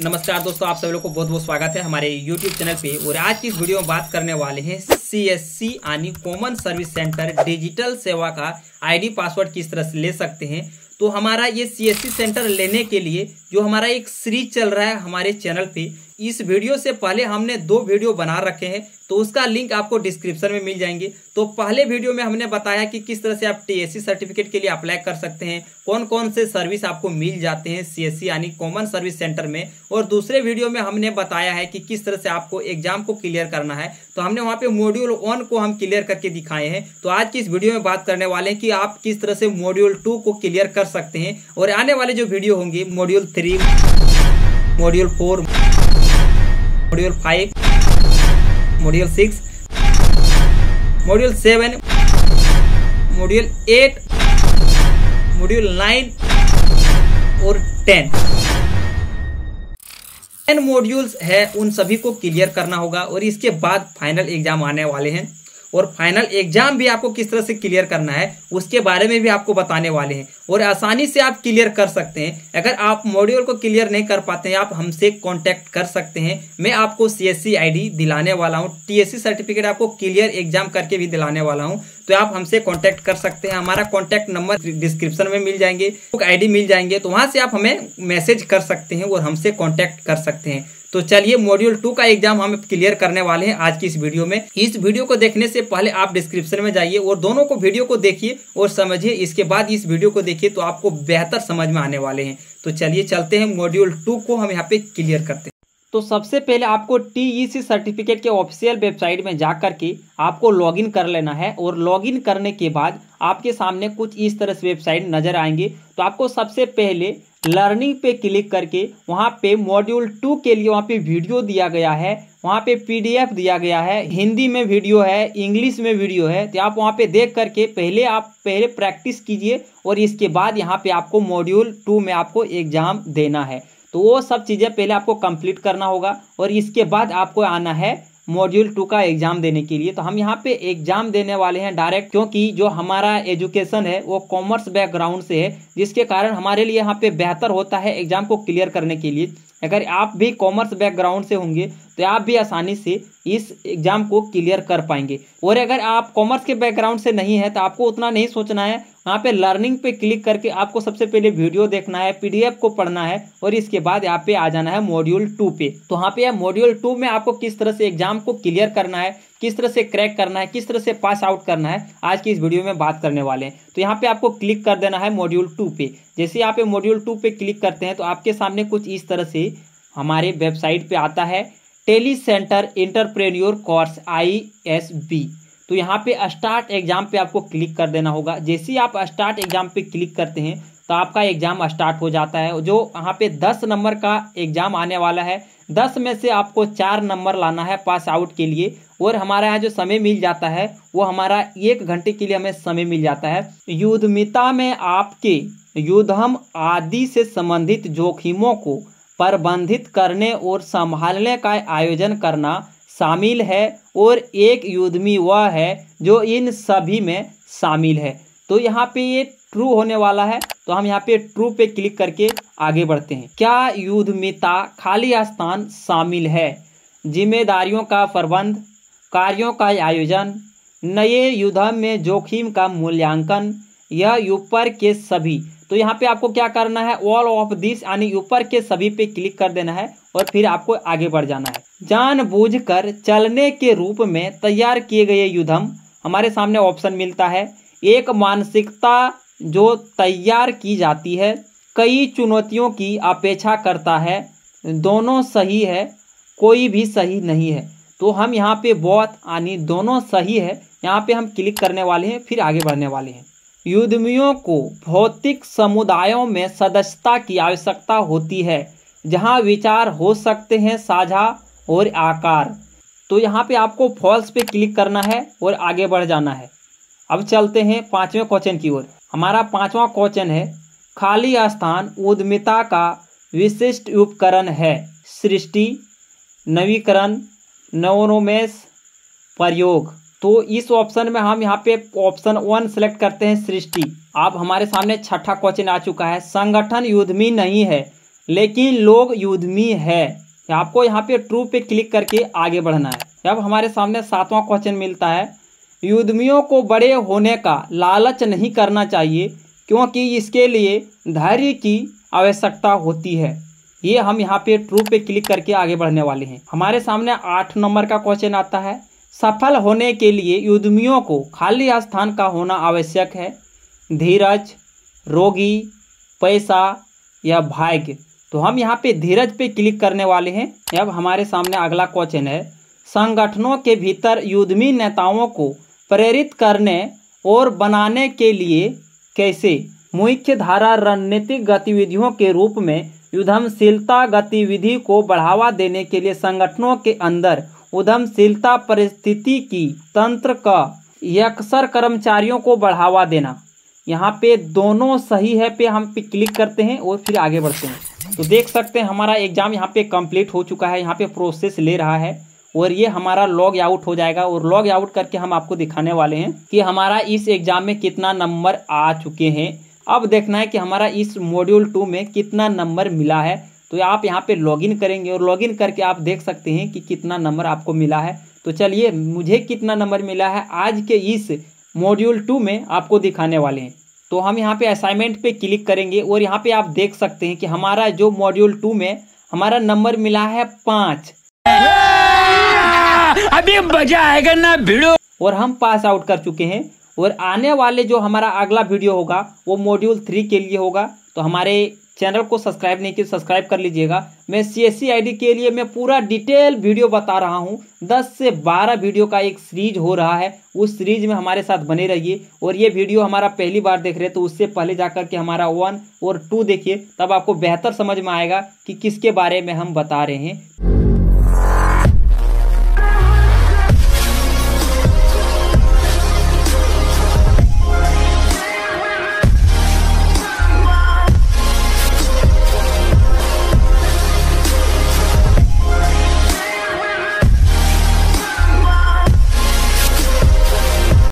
नमस्कार दोस्तों, आप सभी लोग को बहुत बहुत स्वागत है हमारे YouTube चैनल पे। और आज की इस वीडियो में बात करने वाले हैं CSC यानी कॉमन सर्विस सेंटर डिजिटल सेवा का आईडी पासवर्ड किस तरह से ले सकते हैं। तो हमारा ये CSC सेंटर लेने के लिए जो हमारा एक सीरीज चल रहा है हमारे चैनल पे, इस वीडियो से पहले हमने 2 वीडियो बना रखे हैं, तो उसका लिंक आपको डिस्क्रिप्शन में मिल जाएंगे। तो पहले वीडियो में हमने बताया कि किस तरह से आप TSC सर्टिफिकेट के लिए अप्लाई कर सकते हैं, कौन कौन से सर्विस आपको मिल जाते हैं CSC यानी कॉमन सर्विस सेंटर में। और दूसरे वीडियो में हमने बताया है कि किस तरह से आपको एग्जाम को क्लियर करना है, तो हमने वहाँ पे मॉड्यूल 1 को हम क्लियर करके दिखाए हैं। तो आज की इस वीडियो में बात करने वाले हैं कि आप किस तरह से मॉड्यूल 2 को क्लियर कर सकते हैं। और आने वाले जो वीडियो होंगे module 3, module 4, module 5, module 6, module 7, module 8, module 9 और 10 मॉड्यूल्स है, उन सभी को क्लियर करना होगा। और इसके बाद फाइनल एग्जाम आने वाले हैं, और फाइनल एग्जाम भी आपको किस तरह से क्लियर करना है उसके बारे में भी आपको बताने वाले हैं। और आसानी से आप क्लियर कर सकते हैं। अगर आप मॉड्यूल को क्लियर नहीं कर पाते हैं, आप हमसे कांटेक्ट कर सकते हैं। मैं आपको CSC आईडी दिलाने वाला हूं, TSC सर्टिफिकेट आपको क्लियर एग्जाम करके भी दिलाने वाला हूं। तो आप हमसे कांटेक्ट कर सकते हैं। हमारा कांटेक्ट नंबर डिस्क्रिप्शन में मिल जाएंगे, बुक आईडी मिल जाएंगे, तो वहां से आप हमें मैसेज कर सकते हैं और हमसे कांटेक्ट कर सकते हैं। तो चलिए मॉड्यूल 2 का एग्जाम हम क्लियर करने वाले हैं आज की इस वीडियो में। इस वीडियो को देखने से पहले आप डिस्क्रिप्शन में जाइए और दोनों को वीडियो को देखिए और समझिए। इसके बाद इस वीडियो को देखिए तो आपको बेहतर समझ में आने वाले हैं। तो चलिए चलते हैं, मॉड्यूल 2 को हम यहाँ पे क्लियर करते हैं। तो सबसे पहले आपको TSC सर्टिफिकेट के ऑफिशियल वेबसाइट में जा करके आपको लॉगिन कर लेना है। और लॉगिन करने के बाद आपके सामने कुछ इस तरह से वेबसाइट नजर आएंगे। तो आपको सबसे पहले लर्निंग पे क्लिक करके वहाँ पे मॉड्यूल 2 के लिए वहाँ पे वीडियो दिया गया है, वहाँ पे PDF दिया गया है, हिंदी में वीडियो है, इंग्लिश में वीडियो है। तो आप वहाँ पे देख करके पहले प्रैक्टिस कीजिए और इसके बाद यहाँ पे आपको मॉड्यूल 2 में आपको एग्जाम देना है। तो वो सब चीज़ें पहले आपको कंप्लीट करना होगा और इसके बाद आपको आना है मॉड्यूल 2 का एग्जाम देने के लिए। तो हम यहाँ पे एग्जाम देने वाले हैं डायरेक्ट, क्योंकि जो हमारा एजुकेशन है वो कॉमर्स बैकग्राउंड से है, जिसके कारण हमारे लिए यहाँ पे बेहतर होता है एग्जाम को क्लियर करने के लिए। अगर आप भी कॉमर्स बैकग्राउंड से होंगे तो आप भी आसानी से इस एग्जाम को क्लियर कर पाएंगे। और अगर आप कॉमर्स के बैकग्राउंड से नहीं है तो आपको उतना नहीं सोचना है। वहाँ पे लर्निंग पे क्लिक करके आपको सबसे पहले वीडियो देखना है, PDF को पढ़ना है और इसके बाद यहाँ पे आ जाना है मॉड्यूल 2 पे। तो यहाँ पे मॉड्यूल 2 में आपको किस तरह से एग्जाम को क्लियर करना है, किस तरह से क्रैक करना है, किस तरह से पास आउट करना है, आज की इस वीडियो में बात करने वाले हैं। तो यहाँ पे आपको क्लिक कर देना है मॉड्यूल 2 पे। जैसे आप मॉड्यूल 2 पे क्लिक करते हैं तो आपके सामने कुछ इस तरह से हमारे वेबसाइट पे आता है tele centre entrepreneur course ISB। तो यहाँ पे स्टार्ट एग्जाम पे आपको क्लिक कर देना होगा। जैसे ही आप स्टार्ट एग्जाम पे क्लिक करते हैं तो आपका एग्जाम स्टार्ट हो जाता है। जो यहाँ पे 10 नंबर का एग्जाम आने वाला है, 10 में से आपको 4 नंबर लाना है पास आउट के लिए। और हमारा यहाँ जो समय मिल जाता है वो हमारा 1 घंटे के लिए हमें समय मिल जाता है। उद्यमिता में आपके उद्यम आदि से संबंधित जोखिमों को प्रबंधित करने और संभालने का आयोजन करना शामिल है, और एक उद्यमी वह है जो इन सभी में शामिल है। तो यहाँ पे ये ट्रू होने वाला है, तो हम यहाँ पे ट्रू पे क्लिक करके आगे बढ़ते हैं। क्या उद्यमिता खाली स्थान शामिल है? जिम्मेदारियों का प्रबंध, कार्यों का आयोजन, नए उद्यम में जोखिम का मूल्यांकन, यह ऊपर के सभी। तो यहाँ पे आपको क्या करना है, ऑल ऑफ दिस यानी ऊपर के सभी पे क्लिक कर देना है और फिर आपको आगे बढ़ जाना है। जानबूझकर चलने के रूप में तैयार किए गए युद्धम हमारे सामने ऑप्शन मिलता है। एक मानसिकता जो तैयार की जाती है, कई चुनौतियों की अपेक्षा करता है, दोनों सही है, कोई भी सही नहीं है। तो हम यहाँ पे बहुत यानी दोनों सही है यहाँ पे हम क्लिक करने वाले हैं, फिर आगे बढ़ने वाले हैं। उद्यमियों को भौतिक समुदायों में सदस्यता की आवश्यकता होती है, जहां विचार हो सकते हैं साझा और आकार। तो यहां पे आपको फॉल्स पे क्लिक करना है और आगे बढ़ जाना है। अब चलते हैं 5वें क्वेश्चन की ओर। हमारा 5वां क्वेश्चन है खाली स्थान उद्यमिता का विशिष्ट उपकरण है, सृष्टि, नवीकरण, नवोन्मेष, प्रयोग। तो इस ऑप्शन में हम यहाँ पे ऑप्शन 1 सेलेक्ट करते हैं, सृष्टि। आप हमारे सामने 6ठा क्वेश्चन आ चुका है। संगठन उद्यमी नहीं है, लेकिन लोग युद्धमी है। आपको यहाँ पे ट्रू पे क्लिक करके आगे बढ़ना है। अब हमारे सामने 7वां क्वेश्चन मिलता है, युद्धमियों को बड़े होने का लालच नहीं करना चाहिए क्योंकि इसके लिए धैर्य की आवश्यकता होती है। ये हम यहाँ पे ट्रू पे क्लिक करके आगे बढ़ने वाले हैं। हमारे सामने 8 नंबर का क्वेश्चन आता है, सफल होने के लिए युद्धमियों को खाली स्थान का होना आवश्यक है, धीरज, रोगी, पैसा या भाग्य। तो हम यहाँ पे धीरज पे क्लिक करने वाले हैं। अब हमारे सामने अगला क्वेश्चन है, संगठनों के भीतर युद्धमी नेताओं को प्रेरित करने और बनाने के लिए कैसे मुख्य धारा रणनीतिक गतिविधियों के रूप में उद्यमशीलता गतिविधि को बढ़ावा देने के लिए संगठनों के अंदर उद्यमशीलता परिस्थिति की तंत्र का अक्सर कर्मचारियों को बढ़ावा देना। यहाँ पे दोनों सही है पे हम पे क्लिक करते हैं और फिर आगे बढ़ते हैं। तो देख सकते हैं हमारा एग्जाम यहाँ पे कंप्लीट हो चुका है, यहाँ पे प्रोसेस ले रहा है और ये हमारा लॉग आउट हो जाएगा। और लॉग आउट करके हम आपको दिखाने वाले हैं कि हमारा इस एग्जाम में कितना नंबर आ चुके हैं। अब देखना है कि हमारा इस मॉड्यूल 2 में कितना नंबर मिला है। तो आप यहाँ पे लॉगिन करेंगे और लॉगिन करके आप देख सकते हैं कि कितना नंबर आपको मिला है। तो चलिए मुझे कितना नंबर मिला है आज के इस मॉड्यूल 2 में आपको दिखाने वाले हैं। तो हम यहाँ पे असाइनमेंट पे क्लिक करेंगे और यहाँ पे आप देख सकते हैं कि हमारा जो मॉड्यूल 2 में हमारा नंबर मिला है 5। अभी मजा आएगा ना वीडियो। और हम पास आउट कर चुके हैं और आने वाले जो हमारा अगला वीडियो होगा वो मॉड्यूल 3 के लिए होगा। तो हमारे चैनल को सब्सक्राइब नहीं किया सब्सक्राइब कर लीजिएगा। मैं CSC ID के लिए मैं पूरा डिटेल वीडियो बता रहा हूँ। 10 से 12 वीडियो का एक सीरीज हो रहा है, उस सीरीज में हमारे साथ बने रहिए। और ये वीडियो हमारा पहली बार देख रहे हैं तो उससे पहले जाकर के हमारा 1 और 2 देखिए, तब आपको बेहतर समझ में आएगा कि किसके बारे में हम बता रहे हैं।